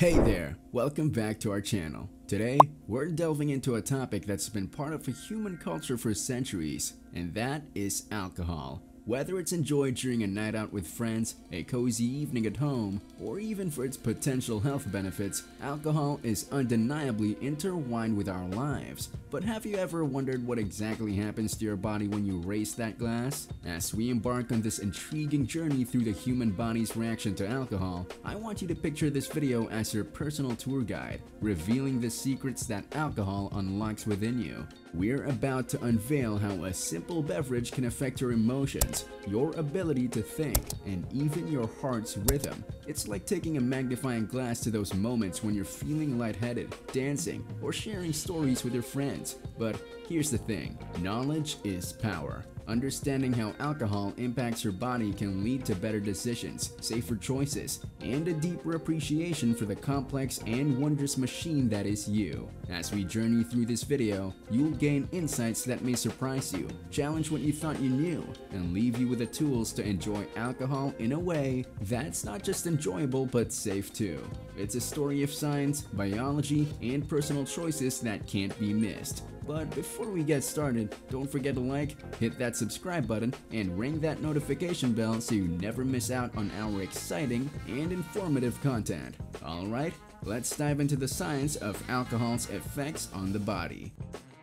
Hey there, welcome back to our channel. Today, we're delving into a topic that's been part of human culture for centuries, and that is alcohol. Whether it's enjoyed during a night out with friends, a cozy evening at home, or even for its potential health benefits, alcohol is undeniably intertwined with our lives. But have you ever wondered what exactly happens to your body when you raise that glass? As we embark on this intriguing journey through the human body's reaction to alcohol, I want you to picture this video as your personal tour guide, revealing the secrets that alcohol unlocks within you. We're about to unveil how a simple beverage can affect your emotions, your ability to think, and even your heart's rhythm. It's like taking a magnifying glass to those moments when you're feeling lightheaded, dancing, or sharing stories with your friends. But here's the thing, knowledge is power. Understanding how alcohol impacts your body can lead to better decisions, safer choices, and a deeper appreciation for the complex and wondrous machine that is you. As we journey through this video, you'll gain insights that may surprise you, challenge what you thought you knew, and leave you with the tools to enjoy alcohol in a way that's not just enjoyable but safe too. It's a story of science, biology, and personal choices that can't be missed. But before we get started, don't forget to like, hit that subscribe button, and ring that notification bell so you never miss out on our exciting and informative content. Alright, let's dive into the science of alcohol's effects on the body.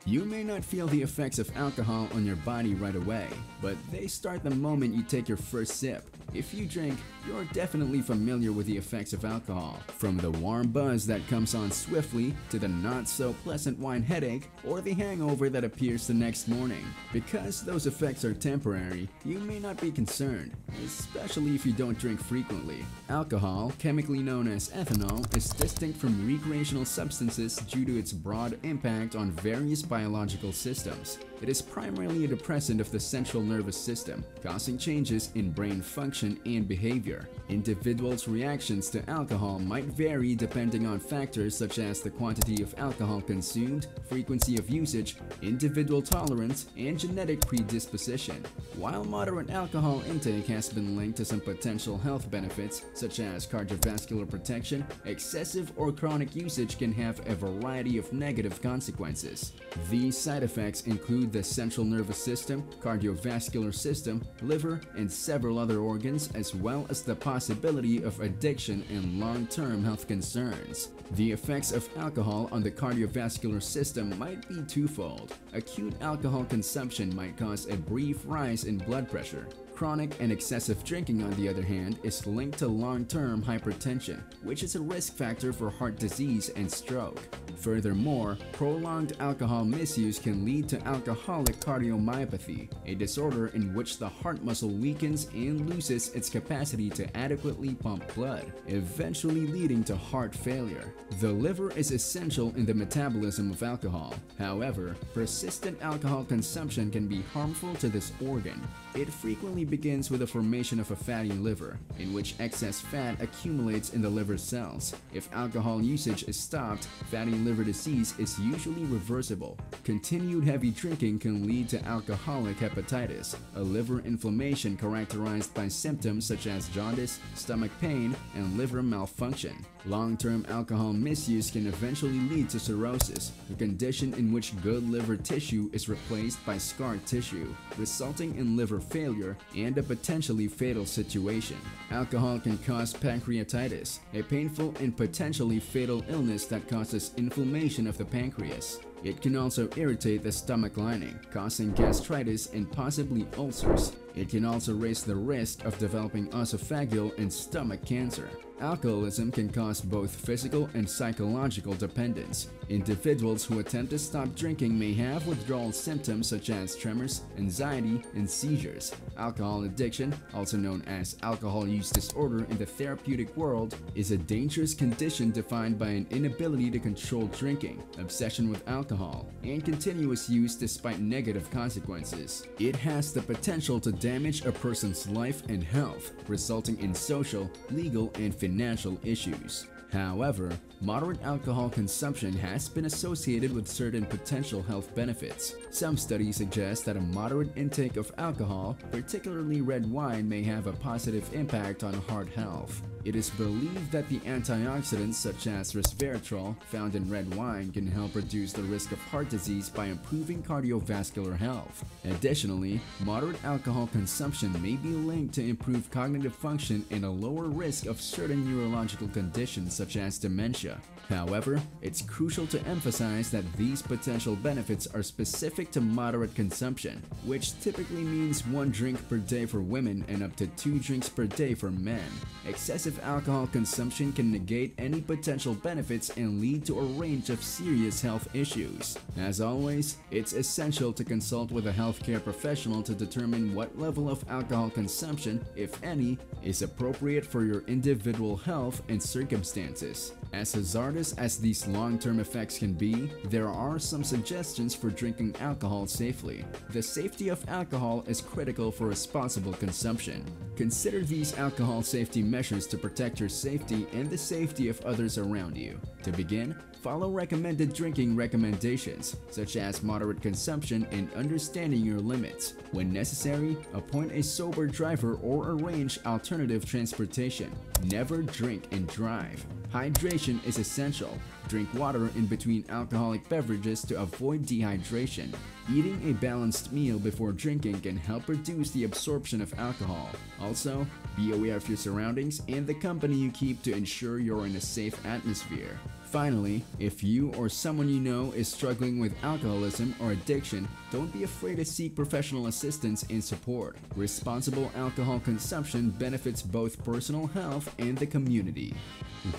You may not feel the effects of alcohol on your body right away, but they start the moment you take your first sip. If you drink, you're definitely familiar with the effects of alcohol. From the warm buzz that comes on swiftly to the not-so-pleasant wine headache or the hangover that appears the next morning. Because those effects are temporary, you may not be concerned, especially if you don't drink frequently. Alcohol, chemically known as ethanol, is distinct from recreational substances due to its broad impact on various biological systems. It is primarily a depressant of the central nervous system, causing changes in brain function and behavior. Individuals' reactions to alcohol might vary depending on factors such as the quantity of alcohol consumed, frequency of usage, individual tolerance, and genetic predisposition. While moderate alcohol intake has been linked to some potential health benefits such as cardiovascular protection, excessive or chronic usage can have a variety of negative consequences. These side effects include the central nervous system, cardiovascular system, liver, and several other organs, as well as the possibility of addiction and long-term health concerns. The effects of alcohol on the cardiovascular system might be twofold. Acute alcohol consumption might cause a brief rise in blood pressure. Chronic and excessive drinking, on the other hand, is linked to long-term hypertension, which is a risk factor for heart disease and stroke. Furthermore, prolonged alcohol misuse can lead to alcoholic cardiomyopathy, a disorder in which the heart muscle weakens and loses its capacity to adequately pump blood, eventually leading to heart failure. The liver is essential in the metabolism of alcohol. However, persistent alcohol consumption can be harmful to this organ. It frequently begins with the formation of a fatty liver, in which excess fat accumulates in the liver cells. If alcohol usage is stopped, fatty liver disease is usually reversible. Continued heavy drinking can lead to alcoholic hepatitis, a liver inflammation characterized by symptoms such as jaundice, stomach pain, and liver malfunction. Long-term alcohol misuse can eventually lead to cirrhosis, a condition in which good liver tissue is replaced by scarred tissue, resulting in liver failure and a potentially fatal situation. Alcohol can cause pancreatitis, a painful and potentially fatal illness that causes inflammation of the pancreas. It can also irritate the stomach lining, causing gastritis and possibly ulcers. It can also raise the risk of developing esophageal and stomach cancer. Alcoholism can cause both physical and psychological dependence. Individuals who attempt to stop drinking may have withdrawal symptoms such as tremors, anxiety, and seizures. Alcohol addiction, also known as alcohol use disorder in the therapeutic world, is a dangerous condition defined by an inability to control drinking, obsession with alcohol, and continuous use despite negative consequences. It has the potential to damage a person's life and health, resulting in social, legal, and financial issues. However, Moderate alcohol consumption has been associated with certain potential health benefits. Some studies suggest that a moderate intake of alcohol, particularly red wine, may have a positive impact on heart health. It is believed that the antioxidants such as resveratrol found in red wine can help reduce the risk of heart disease by improving cardiovascular health. Additionally, moderate alcohol consumption may be linked to improved cognitive function and a lower risk of certain neurological conditions such as dementia. However, it's crucial to emphasize that these potential benefits are specific to moderate consumption, which typically means 1 drink per day for women and up to 2 drinks per day for men. Excessive alcohol consumption can negate any potential benefits and lead to a range of serious health issues. As always, it's essential to consult with a healthcare professional to determine what level of alcohol consumption, if any, is appropriate for your individual health and circumstances. As hazardous as these long-term effects can be, there are some suggestions for drinking alcohol safely. The safety of alcohol is critical for responsible consumption. Consider these alcohol safety measures to protect your safety and the safety of others around you. To begin, follow recommended drinking recommendations, such as moderate consumption and understanding your limits. When necessary, appoint a sober driver or arrange alternative transportation. Never drink and drive. Hydration is essential. Drink water in between alcoholic beverages to avoid dehydration. Eating a balanced meal before drinking can help reduce the absorption of alcohol. Also, be aware of your surroundings and the company you keep to ensure you're in a safe atmosphere. Finally, if you or someone you know is struggling with alcoholism or addiction, don't be afraid to seek professional assistance and support. Responsible alcohol consumption benefits both personal health and the community.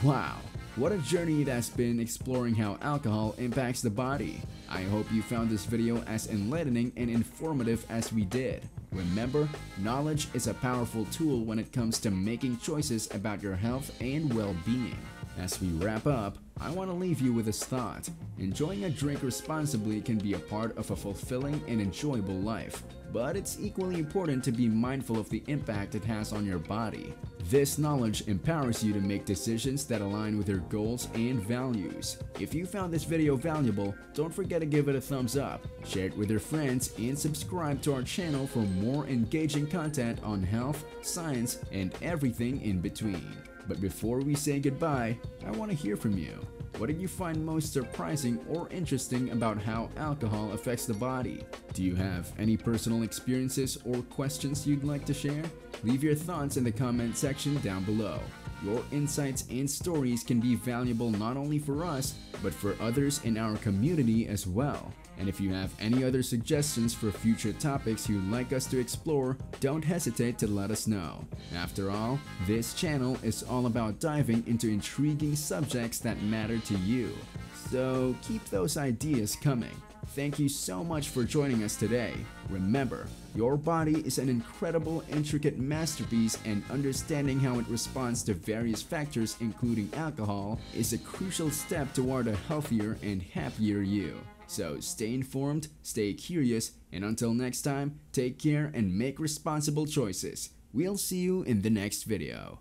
Wow! What a journey it has been exploring how alcohol impacts the body. I hope you found this video as enlightening and informative as we did. Remember, knowledge is a powerful tool when it comes to making choices about your health and well-being. As we wrap up, I want to leave you with this thought. Enjoying a drink responsibly can be a part of a fulfilling and enjoyable life, but it's equally important to be mindful of the impact it has on your body. This knowledge empowers you to make decisions that align with your goals and values. If you found this video valuable, don't forget to give it a thumbs up, share it with your friends, and subscribe to our channel for more engaging content on health, science, and everything in between. But before we say goodbye, I want to hear from you. What did you find most surprising or interesting about how alcohol affects the body? Do you have any personal experiences or questions you'd like to share? Leave your thoughts in the comment section down below. Your insights and stories can be valuable not only for us, but for others in our community as well. And if you have any other suggestions for future topics you'd like us to explore, don't hesitate to let us know. After all, this channel is all about diving into intriguing subjects that matter to you. So keep those ideas coming. Thank you so much for joining us today. Remember, your body is an incredible, intricate masterpiece, and understanding how it responds to various factors, including alcohol, is a crucial step toward a healthier and happier you. So stay informed, stay curious, and until next time, take care and make responsible choices. We'll see you in the next video.